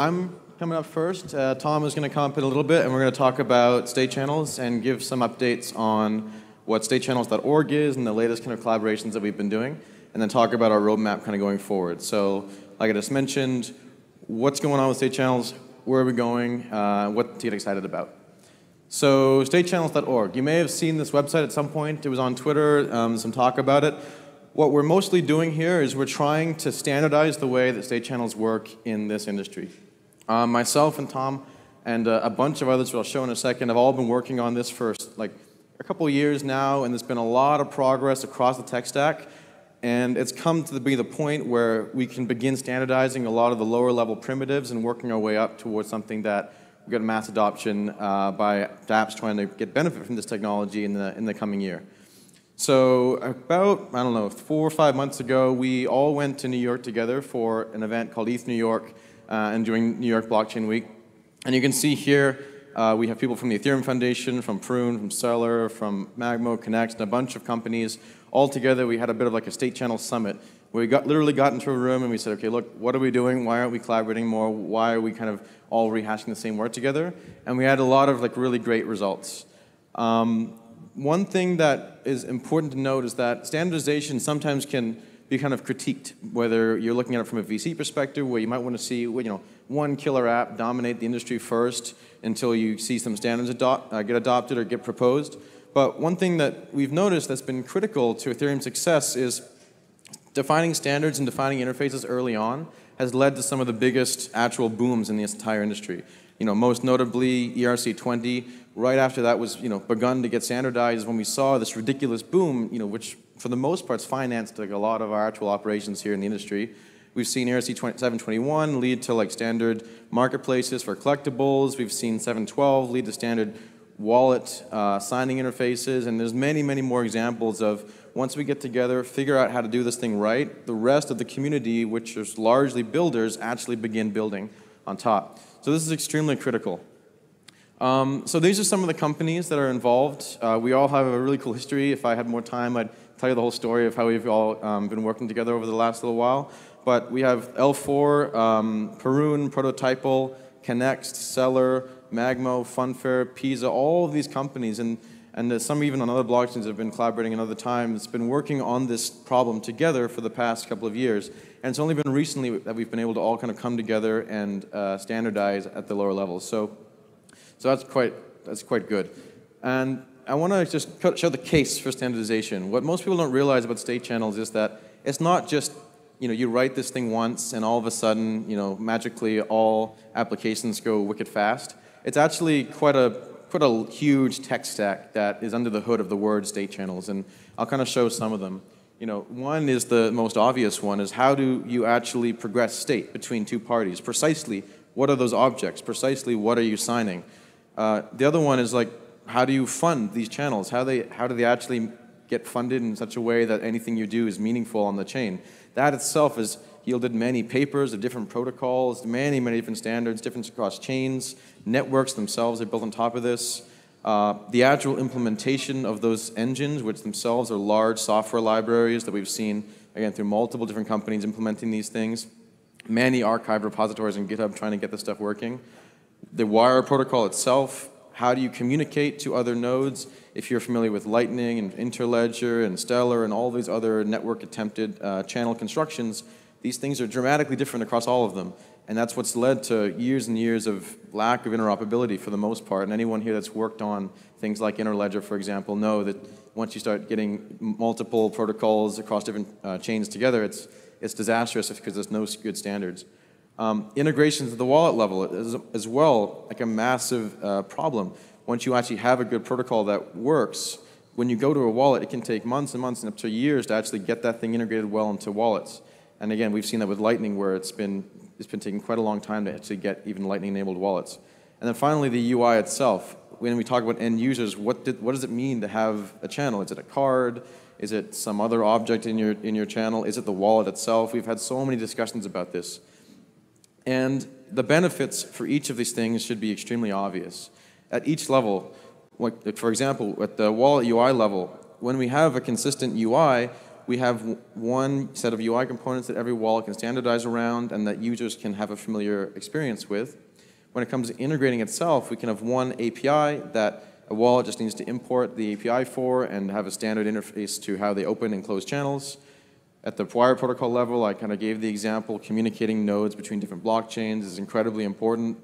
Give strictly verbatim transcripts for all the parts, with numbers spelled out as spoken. I'm coming up first. Uh, Tom is going to come up in a little bit, and we're going to talk about State Channels and give some updates on what state channels dot org is and the latest kind of collaborations that we've been doing, and then talk about our roadmap kind of going forward. So, like I just mentioned, what's going on with State Channels, where are we going, uh, what to get excited about. So, state channels dot org. You may have seen this website at some point. It was on Twitter, um, some talk about it. What we're mostly doing here is we're trying to standardize the way that state channels work in this industry. Uh, myself and Tom and uh, a bunch of others, which I'll show in a second, have all been working on this for like a couple of years now, and there's been a lot of progress across the tech stack, and it's come to be the point where we can begin standardizing a lot of the lower level primitives and working our way up towards something that we get mass adoption uh, by dApps trying to get benefit from this technology in the, in the coming year. So about, I don't know, four or five months ago, we all went to New York together for an event called E T H New York uh, and during New York Blockchain Week. And you can see here, uh, we have people from the Ethereum Foundation, from Prune, from Seller, from Magmo, Connext, and a bunch of companies. All together, we had a bit of like a State Channel Summit. We got, literally got into a room and we said, okay, look, what are we doing? Why aren't we collaborating more? Why are we kind of all rehashing the same work together? And we had a lot of like really great results. Um, One thing that is important to note is that standardization sometimes can be kind of critiqued, whether you're looking at it from a V C perspective, where you might want to see you know, one killer app dominate the industry first until you see some standards adopt, uh, get adopted or get proposed. But one thing that we've noticed that's been critical to Ethereum's success is defining standards and defining interfaces early on has led to some of the biggest actual booms in this entire industry. You know, most notably E R C twenty, right after that was you know, begun to get standardized when we saw this ridiculous boom, you know, which for the most part financed like, a lot of our actual operations here in the industry. We've seen E R C seven twenty-one lead to like, standard marketplaces for collectibles. We've seen seven twelve lead to standard wallet uh, signing interfaces. And there's many, many more examples of once we get together, figure out how to do this thing right, the rest of the community, which is largely builders, actually begin building on top. So this is extremely critical. Um, so these are some of the companies that are involved. Uh, we all have a really cool history. If I had more time, I'd tell you the whole story of how we've all um, been working together over the last little while. But we have L four, um, Perun, Prototypal, Connext, Seller, Magmo, Funfair, Pisa, all of these companies, and, and some even on other blockchains have been collaborating another time. It's been working on this problem together for the past couple of years. And it's only been recently that we've been able to all kind of come together and uh, standardize at the lower levels. So, so that's quite that's quite good. And I want to just show the case for standardization. What most people don't realize about state channels is that it's not just you know you write this thing once and all of a sudden you know magically all applications go wicked fast. It's actually quite a quite a huge tech stack that is under the hood of the word state channels, and I'll kind of show some of them. You know, one is the most obvious one is how do you actually progress state between two parties? Precisely, what are those objects? Precisely, what are you signing? Uh, the other one is like, how do you fund these channels? How they how do they actually get funded in such a way that anything you do is meaningful on the chain? That itself has yielded many papers of different protocols, many many different standards, different across chains, networks themselves are built on top of this. Uh, the actual implementation of those engines, which themselves are large software libraries that we've seen, again, through multiple different companies implementing these things. Many archived repositories on GitHub trying to get this stuff working. The wire protocol itself, how do you communicate to other nodes? If you're familiar with Lightning and Interledger and Stellar and all these other network-attempted uh, channel constructions, these things are dramatically different across all of them. And that's what's led to years and years of lack of interoperability for the most part. And anyone here that's worked on things like Interledger, for example, know that once you start getting multiple protocols across different uh, chains together, it's, it's disastrous because there's no good standards. Um, integrations at the wallet level is as well like a massive uh, problem. Once you actually have a good protocol that works, when you go to a wallet, it can take months and months and up to years to actually get that thing integrated well into wallets. And again, we've seen that with Lightning where it's been It's been taking quite a long time to actually get even Lightning-enabled wallets. And then finally, the U I itself. When we talk about end users, what, did, what does it mean to have a channel? Is it a card? Is it some other object in your, in your channel? Is it the wallet itself? We've had so many discussions about this. And the benefits for each of these things should be extremely obvious. At each level, like, for example, at the wallet U I level, when we have a consistent U I, we have one set of U I components that every wallet can standardize around and that users can have a familiar experience with. When it comes to integrating itself, we can have one A P I that a wallet just needs to import the A P I for and have a standard interface to how they open and close channels. At the wire protocol level, I kind of gave the example, communicating nodes between different blockchains is incredibly important.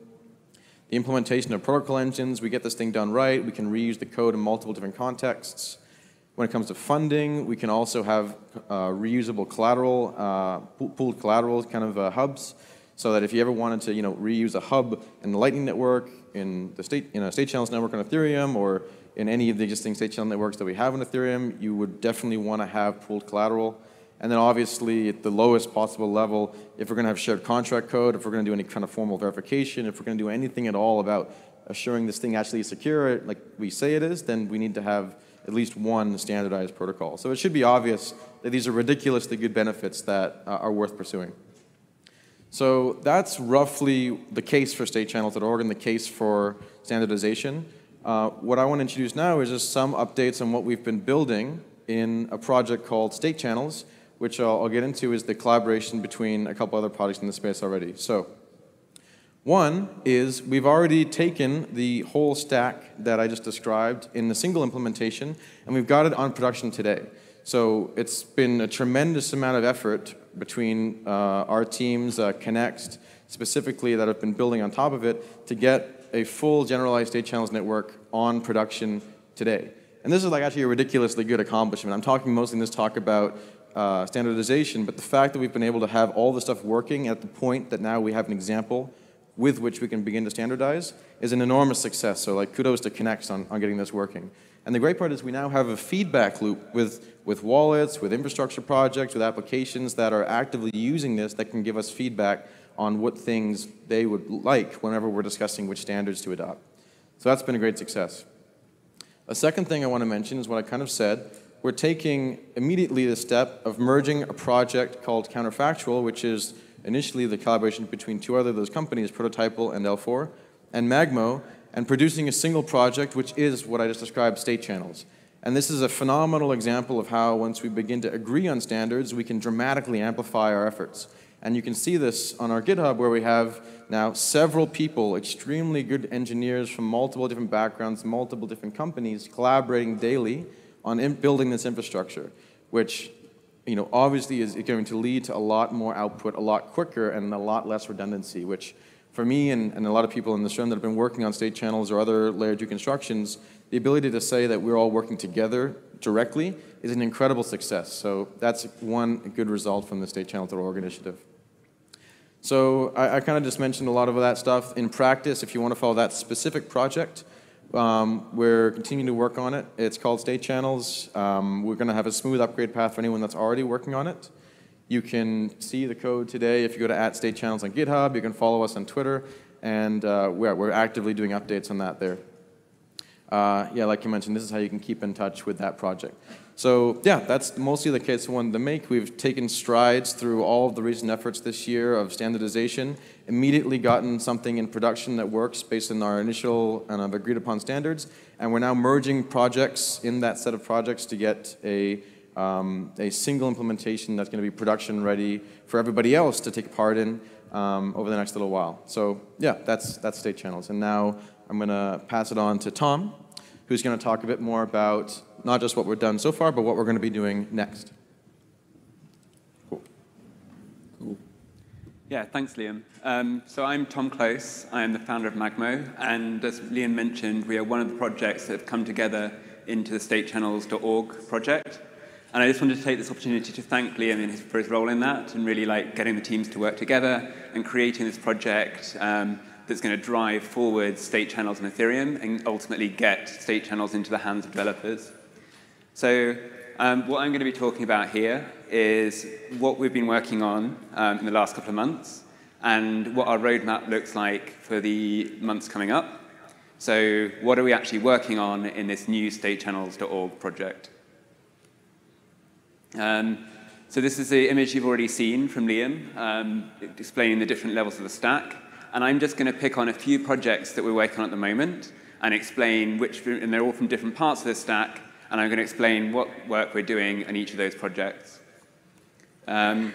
The implementation of protocol engines, we get this thing done right, we can reuse the code in multiple different contexts. When it comes to funding, we can also have uh, reusable collateral, uh, pooled collateral kind of uh, hubs, so that if you ever wanted to, you know, reuse a hub in the Lightning network, in the state, you know, State Channels network on Ethereum, or in any of the existing State Channel networks that we have on Ethereum, you would definitely want to have pooled collateral. And then obviously at the lowest possible level, if we're going to have shared contract code, if we're going to do any kind of formal verification, if we're going to do anything at all about assuring this thing actually is secure, like we say it is, then we need to have at least one standardized protocol. So it should be obvious that these are ridiculously good benefits that uh, are worth pursuing. So that's roughly the case for state channels dot org and the case for standardization. Uh, what I want to introduce now is just some updates on what we've been building in a project called State Channels, which I'll, I'll get into is the collaboration between a couple other projects in the space already. So one is we've already taken the whole stack that I just described in a single implementation, and we've got it on production today. So it's been a tremendous amount of effort between uh, our teams, uh, Connext, specifically, that have been building on top of it to get a full generalized State Channels network on production today. And this is like actually a ridiculously good accomplishment. I'm talking mostly in this talk about uh, standardization, but the fact that we've been able to have all the stuff working at the point that now we have an example with which we can begin to standardize is an enormous success. So like kudos to Connext on, on getting this working. And the great part is we now have a feedback loop with, with wallets, with infrastructure projects, with applications that are actively using this that can give us feedback on what things they would like whenever we're discussing which standards to adopt. So that's been a great success. A second thing I want to mention is what I kind of said. We're taking immediately the step of merging a project called Counterfactual, which is initially the collaboration between two other of those companies, Prototypal and L four, and Magmo, and producing a single project, which is what I just described, State Channels. And this is a phenomenal example of how once we begin to agree on standards, we can dramatically amplify our efforts. And you can see this on our GitHub, where we have now several people, extremely good engineers from multiple different backgrounds, multiple different companies, collaborating daily on building this infrastructure, which, you know, obviously is going to lead to a lot more output, a lot quicker, and a lot less redundancy, which, for me and, and a lot of people in this room that have been working on State Channels or other layer two constructions, the ability to say that we're all working together directly is an incredible success. So that's one good result from the state channels dot org initiative. So I, I kind of just mentioned a lot of that stuff. In practice, if you want to follow that specific project, um, we're continuing to work on it. It's called State Channels. Um, we're going to have a smooth upgrade path for anyone that's already working on it. You can see the code today if you go to at State Channels on GitHub. You can follow us on Twitter, and uh, we're, we're actively doing updates on that there. Uh, yeah, like you mentioned, this is how you can keep in touch with that project. So yeah, that's mostly the case we wanted to make. We've taken strides through all of the recent efforts this year of standardization, immediately gotten something in production that works based on our initial and uh, agreed upon standards, and we're now merging projects in that set of projects to get a Um, a single implementation that's going to be production ready for everybody else to take part in um, over the next little while. So yeah, that's, that's State Channels. And now I'm going to pass it on to Tom, who's going to talk a bit more about not just what we've done so far, but what we're going to be doing next. Cool. Cool. Yeah, thanks, Liam. Um, so I'm Tom Close. I am the founder of Magmo. And as Liam mentioned, we are one of the projects that have come together into the state channels dot org project. And I just wanted to take this opportunity to thank Liam for his role in that and really like getting the teams to work together and creating this project um, that's going to drive forward State Channels and Ethereum and ultimately get State Channels into the hands of developers. So um, what I'm going to be talking about here is what we've been working on um, in the last couple of months and what our roadmap looks like for the months coming up. So what are we actually working on in this new state channels dot org project? Um, so this is the image you've already seen from Liam, um, explaining the different levels of the stack. And I'm just going to pick on a few projects that we're working on at the moment and explain which, and they're all from different parts of the stack, and I'm going to explain what work we're doing in each of those projects. Um,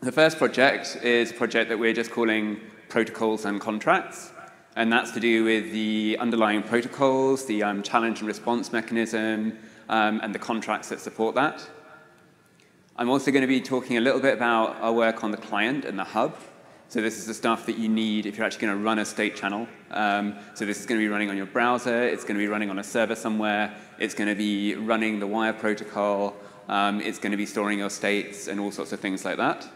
the first project is a project that we're just calling Protocols and Contracts, and that's to do with the underlying protocols, the um, challenge and response mechanism, um, and the contracts that support that. I'm also going to be talking a little bit about our work on the client and the hub. So this is the stuff that you need if you're actually going to run a state channel. Um, so this is going to be running on your browser. It's going to be running on a server somewhere. It's going to be running the wire protocol. Um, it's going to be storing your states and all sorts of things like that.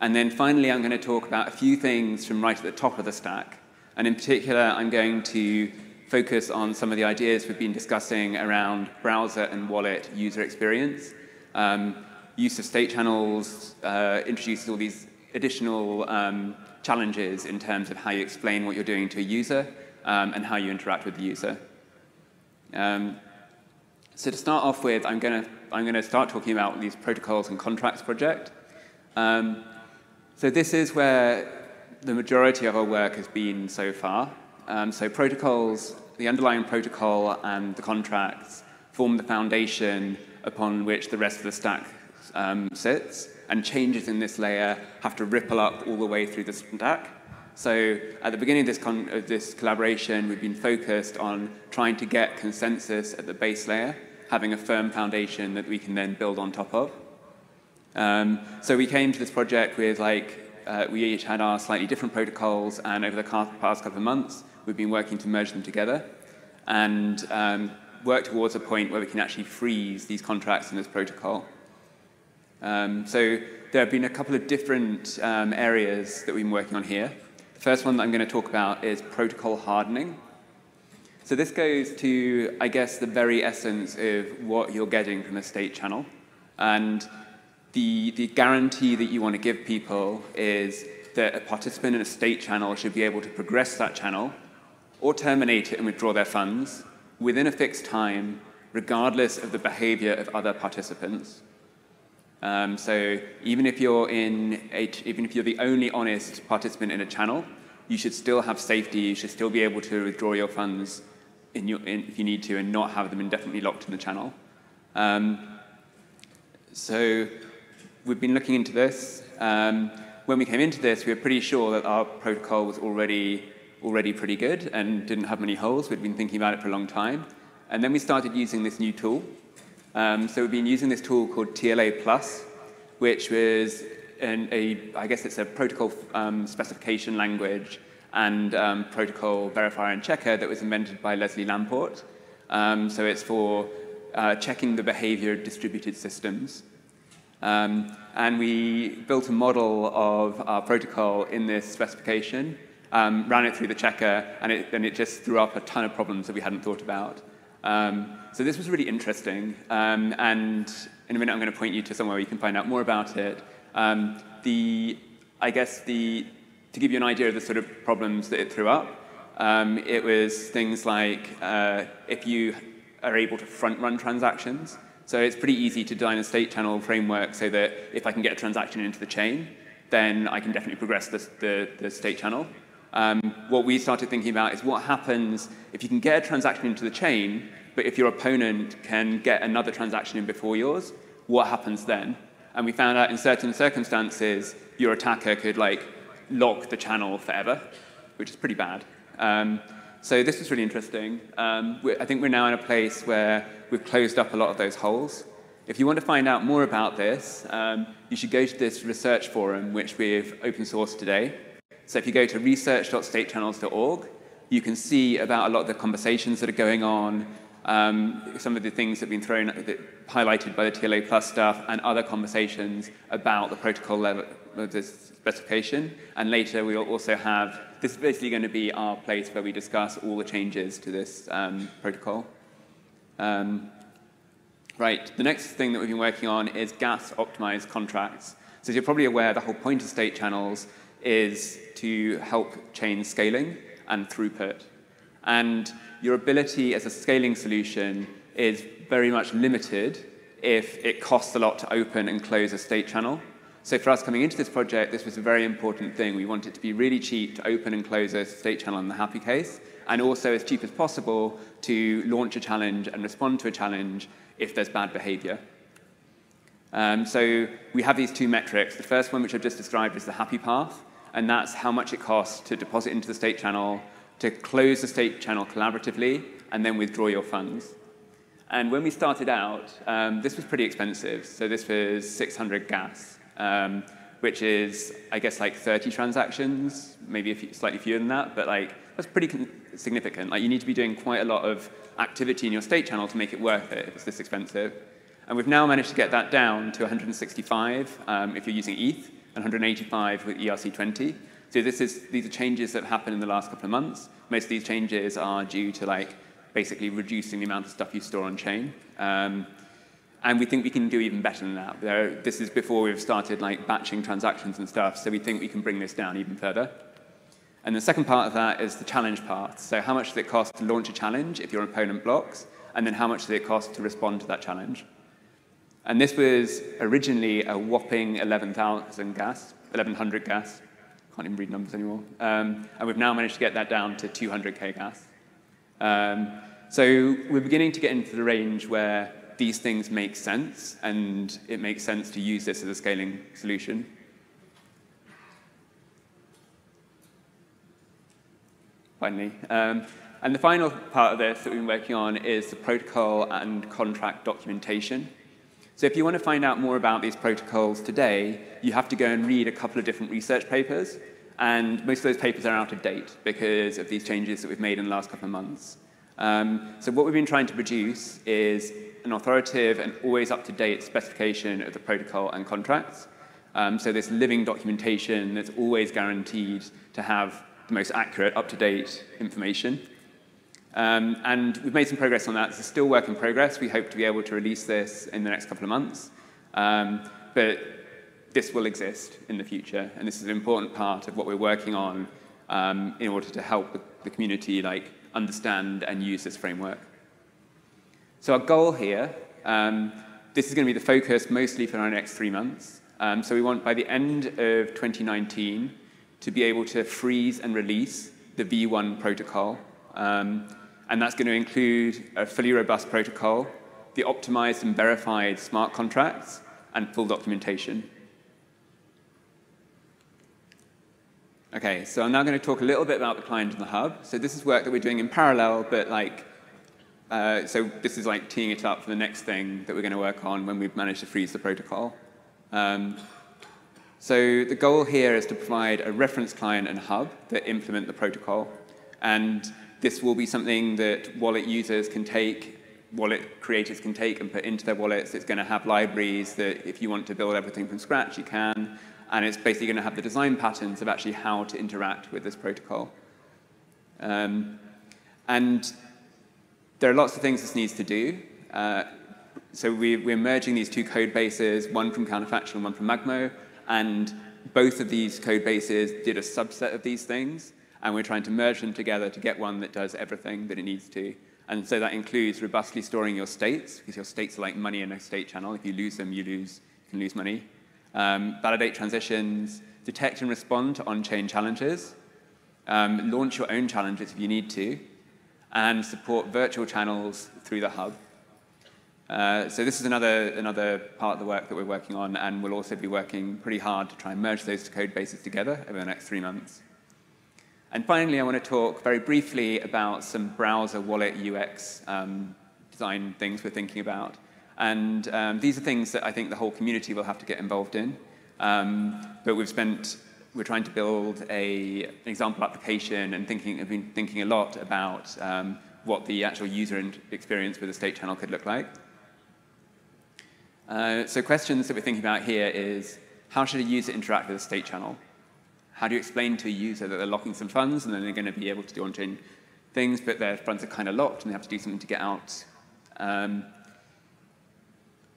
And then finally, I'm going to talk about a few things from right at the top of the stack. And in particular, I'm going to focus on some of the ideas we've been discussing around browser and wallet user experience. Um, use of state channels uh, introduces all these additional um, challenges in terms of how you explain what you're doing to a user um, and how you interact with the user. Um, so to start off with, I'm going to I'm going to start talking about these protocols and contracts project. Um, so this is where the majority of our work has been so far. Um, so protocols, the underlying protocol and the contracts form the foundation upon which the rest of the stack um, sits. And changes in this layer have to ripple up all the way through the stack. So at the beginning of this, con of this collaboration, we've been focused on trying to get consensus at the base layer, having a firm foundation that we can then build on top of. Um, so we came to this project with, like, uh, we each had our slightly different protocols, and over the past couple of months, we've been working to merge them together and um, work towards a point where we can actually freeze these contracts in this protocol. Um, so there have been a couple of different um, areas that we've been working on here. The first one that I'm going to talk about is protocol hardening. So this goes to, I guess, the very essence of what you're getting from a state channel. And the, the guarantee that you want to give people is that a participant in a state channel should be able to progress that channel or terminate it and withdraw their funds within a fixed time, regardless of the behavior of other participants. Um, so even if you're in a, even if you're the only honest participant in a channel, you should still have safety. You should still be able to withdraw your funds in your, in, if you need to, and not have them indefinitely locked in the channel. Um, so we've been looking into this. Um, when we came into this, we were pretty sure that our protocol was already already pretty good and didn't have many holes. We'd been thinking about it for a long time, and then we started using this new tool. Um, so we've been using this tool called T L A plus, which was, an, a, I guess it's a protocol um, specification language and um, protocol verifier and checker that was invented by Leslie Lamport. Um, so it's for uh, checking the behavior of distributed systems. Um, and we built a model of our protocol in this specification, um, ran it through the checker, and it, and it just threw up a ton of problems that we hadn't thought about. Um, so this was really interesting, um, and in a minute I'm going to point you to somewhere where you can find out more about it. Um, the, I guess the, to give you an idea of the sort of problems that it threw up, um, it was things like uh, if you are able to front-run transactions. So it's pretty easy to design a state channel framework so that if I can get a transaction into the chain, then I can definitely progress the, the, the state channel. Um, what we started thinking about is what happens if you can get a transaction into the chain, but if your opponent can get another transaction in before yours, what happens then? And we found out in certain circumstances, your attacker could like lock the channel forever, which is pretty bad. Um, so this was really interesting. Um, I think we're now in a place where we've closed up a lot of those holes. If you want to find out more about this, um, you should go to this research forum, which we've open sourced today. So if you go to research dot state channels dot org, you can see about a lot of the conversations that are going on, um, some of the things that have been thrown, that, highlighted by the T L A plus stuff, and other conversations about the protocol level of this specification. And later we will also have, this is basically going to be our place where we discuss all the changes to this um, protocol. Um, right, the next thing that we've been working on is gas-optimized contracts. So as you're probably aware, the whole point of state channels is to help chain scaling and throughput. And your ability as a scaling solution is very much limited if it costs a lot to open and close a state channel. So for us coming into this project, this was a very important thing. We wanted it to be really cheap to open and close a state channel in the happy case, and also as cheap as possible to launch a challenge and respond to a challenge if there's bad behavior. Um, so we have these two metrics. The first one, which I've just described, is the happy path, and that's how much it costs to deposit into the state channel, to close the state channel collaboratively, and then withdraw your funds. And when we started out, um, this was pretty expensive. So this was six hundred gas, um, which is, I guess, like thirty transactions, maybe a few, slightly fewer than that, but like that's pretty con significant. Like you need to be doing quite a lot of activity in your state channel to make it worth it if it's this expensive. And we've now managed to get that down to one hundred sixty-five um, if you're using E T H, and one hundred eighty-five with E R C twenty. So this is, these are changes that have happened in the last couple of months. Most of these changes are due to like basically reducing the amount of stuff you store on chain. Um, and we think we can do even better than that. There, this is before we've started like batching transactions and stuff, so we think we can bring this down even further. And the second part of that is the challenge part. So how much does it cost to launch a challenge if your opponent blocks? And then how much does it cost to respond to that challenge? And this was originally a whopping eleven thousand gas, eleven hundred gas. Can't even read numbers anymore. Um, and we've now managed to get that down to two hundred K gas. Um, so we're beginning to get into the range where these things make sense, and it makes sense to use this as a scaling solution. Finally. Um, and the final part of this that we've been working on is the protocol and contract documentation. So if you want to find out more about these protocols today, you have to go and read a couple of different research papers. And most of those papers are out of date because of these changes that we've made in the last couple of months. Um, so what we've been trying to produce is an authoritative and always up-to-date specification of the protocol and contracts. Um, so this living documentation that's always guaranteed to have the most accurate, up-to-date information. Um, and we've made some progress on that. It's still work in progress. We hope to be able to release this in the next couple of months. Um, but this will exist in the future, and this is an important part of what we're working on um, in order to help the community like understand and use this framework. So our goal here, um, this is going to be the focus mostly for our next three months. Um, so we want, by the end of twenty nineteen, to be able to freeze and release the V one protocol. Um, and that's going to include a fully robust protocol, the optimized and verified smart contracts, and full documentation. Okay, so I'm now going to talk a little bit about the client and the hub. So this is work that we're doing in parallel, but like, uh, so this is like teeing it up for the next thing that we're going to work on when we've managed to freeze the protocol. Um, so the goal here is to provide a reference client and hub that implement the protocol. And this will be something that wallet users can take, wallet creators can take and put into their wallets. It's going to have libraries that if you want to build everything from scratch, you can. And it's basically going to have the design patterns of actually how to interact with this protocol. Um, and there are lots of things this needs to do. Uh, so we, we're merging these two code bases, one from Counterfactual and one from Magmo. And both of these code bases did a subset of these things. And we're trying to merge them together to get one that does everything that it needs to. And so that includes robustly storing your states, because your states are like money in a state channel. If you lose them, you lose, you can lose money. Um, validate transitions, detect and respond to on-chain challenges, um, launch your own challenges if you need to, and support virtual channels through the hub. Uh, so this is another, another part of the work that we're working on, and we'll also be working pretty hard to try and merge those code bases together over the next three months. And finally, I want to talk very briefly about some browser wallet U X um, design things we're thinking about. And um, these are things that I think the whole community will have to get involved in. Um, but we've spent, we're trying to build a, an example application and thinking, I've been thinking a lot about um, what the actual user experience with a state channel could look like. Uh, so questions that we're thinking about here is, how should a user interact with a state channel? How do you explain to a user that they're locking some funds and then they're going to be able to do on-chain things, but their funds are kind of locked and they have to do something to get out? Um,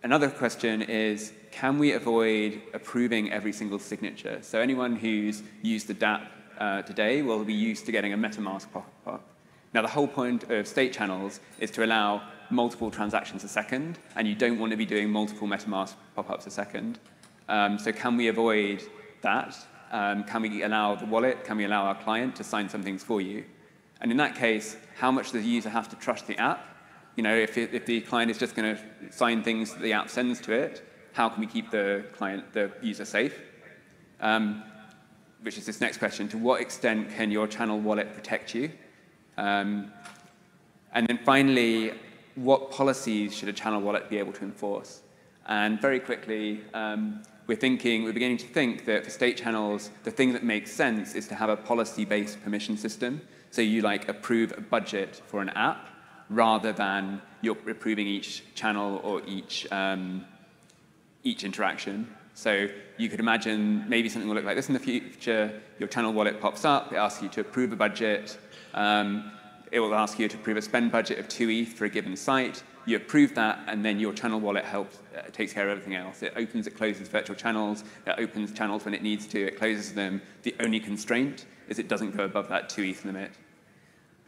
Another question is, can we avoid approving every single signature? So anyone who's used the dApp uh, today will be used to getting a MetaMask pop-up. Now, the whole point of state channels is to allow multiple transactions a second, and you don't want to be doing multiple MetaMask pop-ups a second. Um, so can we avoid that? Um, can we allow the wallet? Can we allow our client to sign some things for you? And in that case, how much does the user have to trust the app? You know, if, it, if the client is just going to sign things that the app sends to it, how can we keep the client, the user safe? Um, which is this next question. To what extent can your channel wallet protect you? Um, and then finally, what policies should a channel wallet be able to enforce? And very quickly, um, we're thinking, we're beginning to think that for state channels, the thing that makes sense is to have a policy-based permission system. So you like approve a budget for an app rather than you're approving each channel or each, um, each interaction. So you could imagine maybe something will look like this in the future. Your channel wallet pops up. It asks you to approve a budget. Um, it will ask you to approve a spend budget of two E T H for a given site. You approve that, and then your channel wallet helps, uh, takes care of everything else. It opens, it closes virtual channels. It opens channels when it needs to. It closes them. The only constraint is it doesn't go above that two E T H limit.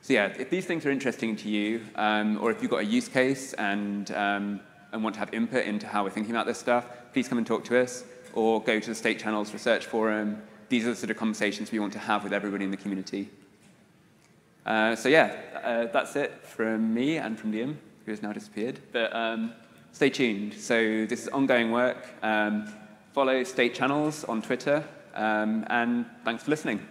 So yeah, if these things are interesting to you, um, or if you've got a use case and, um, and want to have input into how we're thinking about this stuff, please come and talk to us, or go to the State Channels Research Forum. These are the sort of conversations we want to have with everybody in the community. Uh, so yeah, uh, that's it from me and from Liam, who has now disappeared. But um, stay tuned. So this is ongoing work. Um, follow State Channels on Twitter, um, and thanks for listening.